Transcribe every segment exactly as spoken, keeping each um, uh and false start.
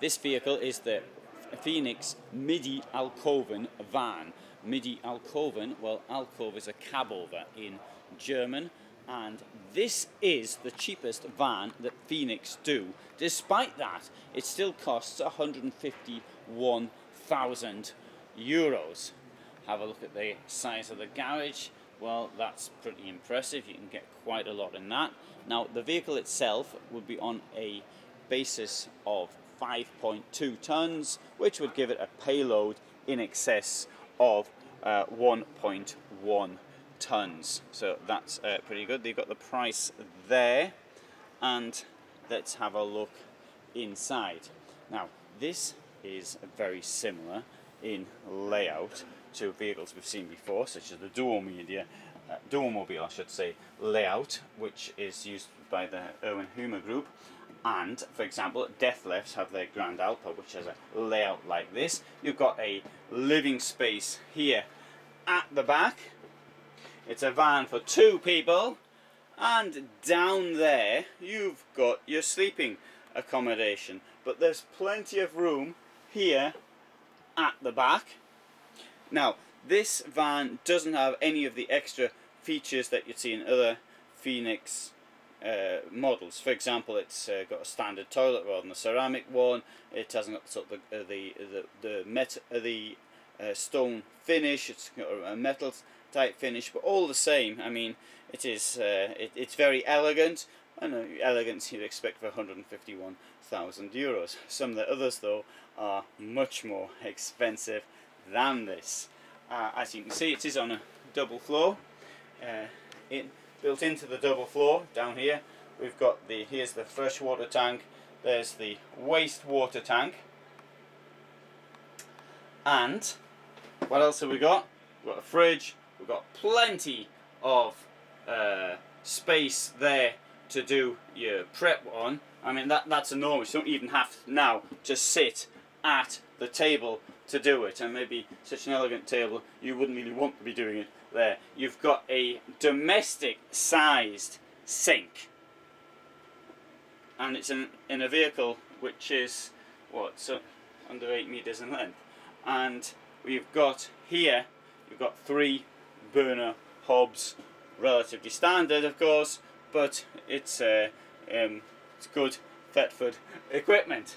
This vehicle is the Phoenix Midi Alcoven van. Midi Alcoven, well, alcove is a cab over in German, and this is the cheapest van that Phoenix do. Despite that, it still costs one hundred fifty-one thousand euros. Have a look at the size of the garage. Well, that's pretty impressive. You can get quite a lot in that. Now, the vehicle itself would be on a basis of five point two tons, which would give it a payload in excess of uh, one point one tons. So that's uh, pretty good. They've got the price there, and let's have a look inside. Now, this is very similar in layout to vehicles we've seen before, such as the Duo Media, uh, Duo Mobile, I should say, layout, which is used by the Irwin-Humer group. And, for example, Dethleff's have their Grand Alpa, which has a layout like this. You've got a living space here at the back. It's a van for two people. And down there, you've got your sleeping accommodation. But there's plenty of room here at the back. Now, this van doesn't have any of the extra features that you'd see in other Phoenix Uh, models. For example, it's uh, got a standard toilet rather than a ceramic one. It hasn't got sort of the uh, the the the, met uh, the uh, stone finish. It's got a metal type finish, but all the same, I mean, it is uh, it, it's very elegant. I know elegance you'd expect for one hundred fifty-one thousand euros. Some of the others though are much more expensive than this. Uh, as you can see, it is on a double floor. Uh, in Built into the double floor down here, we've got the here's the freshwater tank, there's the wastewater tank, and what else have we got? We've got a fridge, we've got plenty of uh, space there to do your prep on. I mean, that that's enormous. You don't even have now to sit at the table to do it, and maybe such an elegant table you wouldn't really want to be doing it there. You've got a domestic sized sink, and it's in, in a vehicle which is what, so under eight meters in length, and we've got here you've got three burner hobs, relatively standard of course, but it's uh, um, it's good Thetford equipment.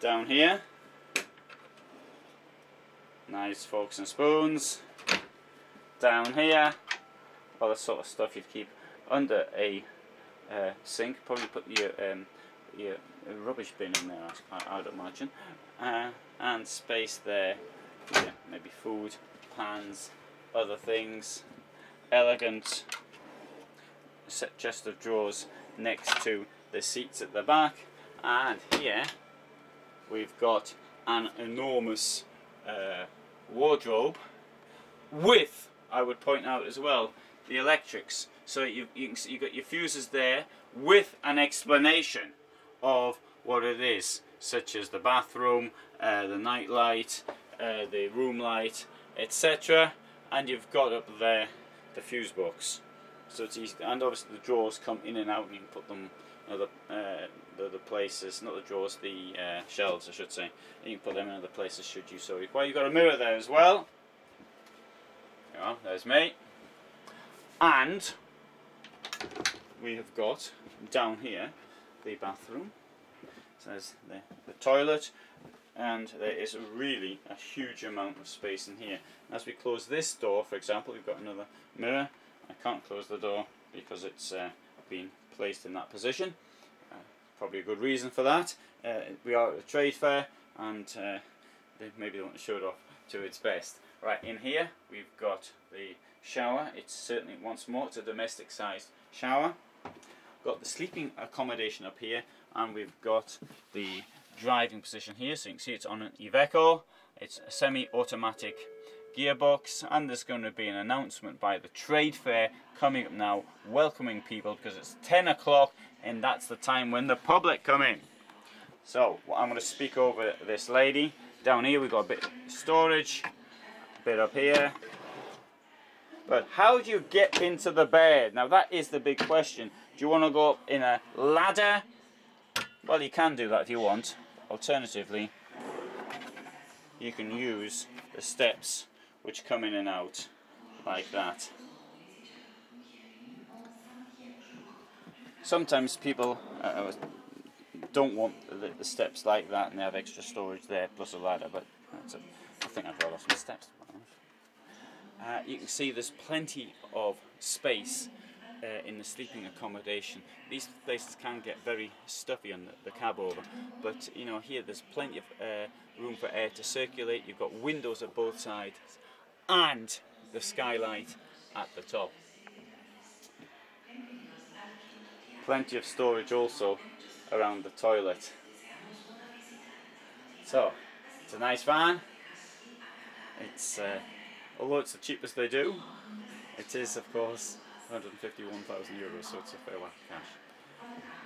Down here, knives, forks and spoons. Down here, all the sort of stuff you'd keep under a uh, sink. Probably put your um, your rubbish bin in there, I, I'd imagine. Uh, and space there, yeah, maybe food, pans, other things. Elegant set chest of drawers next to the seats at the back. And here we've got an enormous uh, wardrobe with, I would point out as well, the electrics. So you you can see you've got your fuses there with an explanation of what it is, such as the bathroom, uh, the night light, uh, the room light, et cetera. And you've got up there the fuse box. So it's easy, and obviously the drawers come in and out, and you can put them in other uh, the other places, not the drawers, the uh, shelves, I should say. And you can put them in other places should you so require. You've got a mirror there as well. Oh, there's me, and we have got down here the bathroom. So there's the, the toilet, and there is really a huge amount of space in here. As we close this door, for example, we've got another mirror. I can't close the door because it's uh, been placed in that position. Uh, probably a good reason for that. Uh, we are at a trade fair, and uh, they maybe don't want to show it off to its best. Right, in here we've got the shower. It's certainly, once more, it's a domestic sized shower. Got the sleeping accommodation up here, and we've got the driving position here, so you can see it's on an Iveco. It's a semi-automatic gearbox, and there's going to be an announcement by the trade fair coming up now, welcoming people, because it's ten o'clock and that's the time when the public come in. So I'm going to speak over this lady. Down here we've got a bit of storage, bit up here, but how do you get into the bed? Now that is the big question. Do you want to go up in a ladder Well, you can do that if you want. Alternatively, you can use the steps which come in and out like that. Sometimes people uh, don't want the, the steps like that, and they have extra storage there plus a ladder, but that's a, I think I've rolled off some steps. Uh, you can see there's plenty of space uh, in the sleeping accommodation. These places can get very stuffy on the, the cab over, but you know, here there's plenty of uh, room for air to circulate. You've got windows at both sides and the skylight at the top. Plenty of storage also around the toilet. So it's a nice van. It's uh, although it's the cheapest they do, it is of course one hundred fifty-one thousand euros, so it's a fair whack of cash.